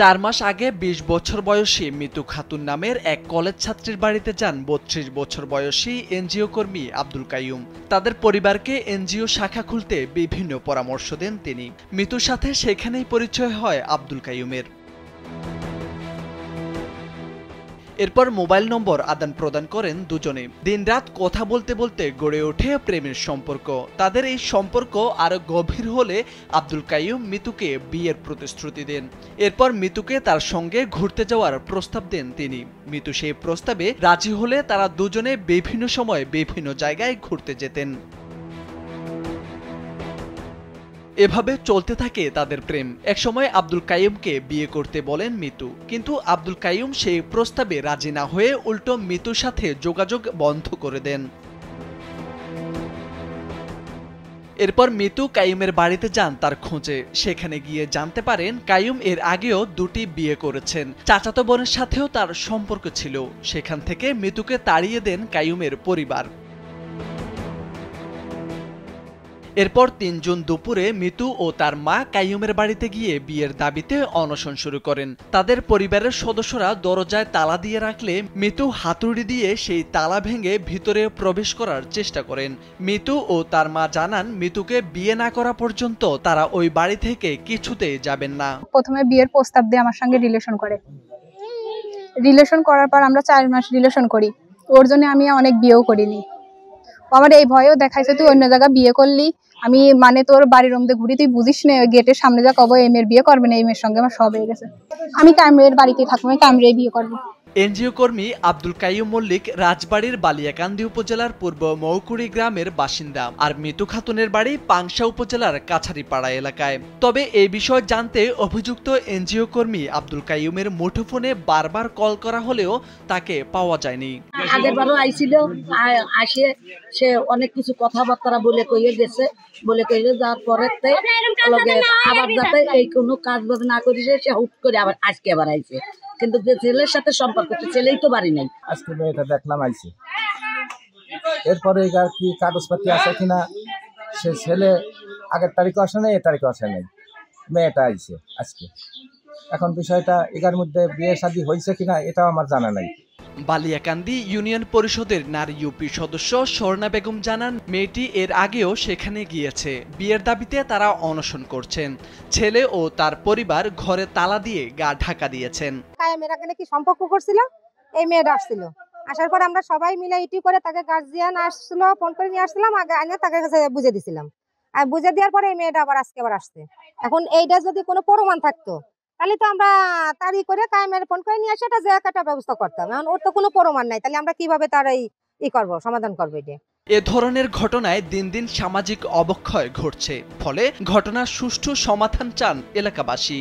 4 মাস আগে ২০ বছর বয়সী মিতু খাতুন নামের এক কলেজ ছাত্রীর বাড়িতে যান ৩২ বছর বয়সী এনজিও কর্মী আব্দুল কাইয়ুম। তাদের পরিবারকে এনজিও শাখা খুলতে বিভিন্ন পরামর্শ দেন তিনি। মিতুর সাথে সেখানেই পরিচয় হয় আব্দুল কাইয়ুমের। এরপর মোবাইল নম্বর আদান প্রদান করেন দুজনে। দিনরাত কথা বলতে বলতে গড়ে ওঠে প্রেমের সম্পর্ক। তাদের এই সম্পর্ক আরো গভীর হলে আব্দুল কাইয়ুম মিতুকে বিয়ের প্রতিশ্রুতি দেন। এরপর মিতুকে তার সঙ্গে ঘুরতে যাওয়ার প্রস্তাব দেন তিনি। মিতু সেই প্রস্তাবে রাজি হলে তারা দুজনে বিভিন্ন সময় বিভিন্ন জায়গায় ঘুরতে যেতেন। এভাবে চলতে থাকে তাদের প্রেম। একসময় আব্দুল কাইয়ুমকে বিয়ে করতে বলেন মিতু, কিন্তু আব্দুল কাইয়ুম সেই প্রস্তাবে রাজি না হয়ে উল্টো মিতুর সাথে যোগাযোগ বন্ধ করে দেন। এরপর মিতু কাইয়ুমের বাড়িতে যান তার খোঁজে। সেখানে গিয়ে জানতে পারেন কাইয়ুম এর আগেও দুটি বিয়ে করেছেন। চাচাতো বোনের সাথেও তার সম্পর্ক ছিল। সেখান থেকে মিতুকে তাড়িয়ে দেন কাইয়ুমের পরিবার। এরপর ৩ জুন দুপুরে মিতু ও তার মা কাইয়ুমের বাড়িতে গিয়ে বিয়ের দাবিতে অনশন শুরু করেন। তাদের পরিবারের সদস্যরা দরজায় তালা দিয়ে রাখলে মিতু হাতুড়ি দিয়ে সেই তালা ভেঙে ভিতরে প্রবেশ করার চেষ্টা করেন। মিতু ও তার মা জানান মিতুকে বিয়ে না করা পর্যন্ত তারা ওই বাড়ি থেকে কিছুতেই যাবেন না। প্রথমে বিয়ের প্রস্তাব দিয়ে আমার সঙ্গে রিলেশন করে। রিলেশন করার পর আমরা 4 মাস রিলেশন করি। ওর জন্য আমি অনেক বিয়েও করিনি। আমার এই ভয়ও দেখাইছে, তুই অন্য জায়গা বিয়ে করলি, আমি মানে তোর বাড়ির রমদে ঘুরি, তুই বুঝিস না, গেটের সামনে যা কব এই মেয়ের বিয়ে করবে না, এই মেয়ের সঙ্গে আমার সব হয়ে গেছে, আমি কামরের বাড়িতে থাকবো, আমি কামরেই বিয়ে করবো। এনজিও কর্মী আব্দুল কাইয়ুম মল্লিক রাজবাড়ির বালিয়াকান্দি উপজেলার পূর্ব মৌকুড়ি গ্রামের বাসিন্দা, আর মিতু খাতুনের বাড়ি পাংশা উপজেলার কাছারিপাড়া এলাকায়। তবে এই বিষয় জানতে অভিযুক্ত এনজিও কর্মী আব্দুল কাইয়ুমের মুঠোফোনে বারবার কল করা হলেও তাকে পাওয়া যায়নি। আগেরবারও আইছিল, আসে সে অনেক কিছু কথাবার্তা বলে কইয়ে গেছে, বলে কইয়ে যাওয়ার পরে আবার যাতে এই কোনো কাজ বাজ না করিস, সে হুট করে আবার আজকে আবার আইছে। কিন্তু যে ছেলের সাথে সম্পর্ক, ছেলেই তো বাড়ি নাই। আজকে মেয়েটা দেখলাম আইছে, এরপরে কি কাগজপাতি আছে কিনা, সে ছেলে আগের তারিখে আসে নাই, এ তারিখে আসে নাই, মেয়েটা আইছে আজকে। এখন বিষয়টা এগার মধ্যে বিয়ে শাদী হয়েছে কিনা এটাও আমার জানা নাই। বালিয়াকান্দি ইউনিয়ন পরিষদের নারী ইউপি সদস্য সর্ণা বেগম জানান মেয়েটি এর আগেও সেখানে গিয়েছে। বিয়ের দাবিতে তারা অনশন করছেন। ছেলে ও তার পরিবার ঘরে তালা দিয়ে গা ঢাকা দিয়েছেন। মেয়েরা কেন কি সম্পর্ক করছিল, এই মেয়েরা আসছিল, আসার পর আমরা সবাই মিলে ইটি করে তাকে গার্জিয়ান আসছিল, ফোন করে নিয়ে আসছিলাম, আগে আইনা তাকে কাছে বুঝে দিয়েছিলাম, আর বুঝে দেওয়ার পরে এই মেয়েটা আবার আজকে আবার আসছে। এখন এইটা যদি কোনো প্রমাণ থাকতো তাহলে তো আমরা তাড়ি করে কাইমের ফোন করে নিয়ে আসে এটা জায়গাটা ব্যবস্থা করতাম। এখন ওর তো কোনো প্রমাণ নাই, তাহলে আমরা কিভাবে তার এই করবো, সমাধান করবো? এটা এ ধরনের ঘটনায় দিন দিন সামাজিক অবক্ষয় ঘটছে, ফলে ঘটনার সুষ্ঠু সমাধান চান এলাকাবাসী।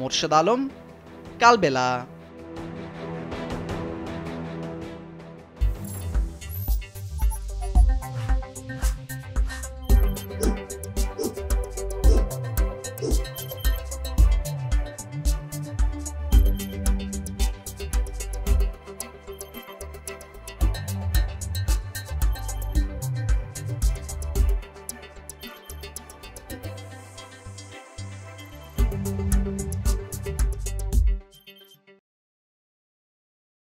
মুর্শিদ আলম, কালবেলা।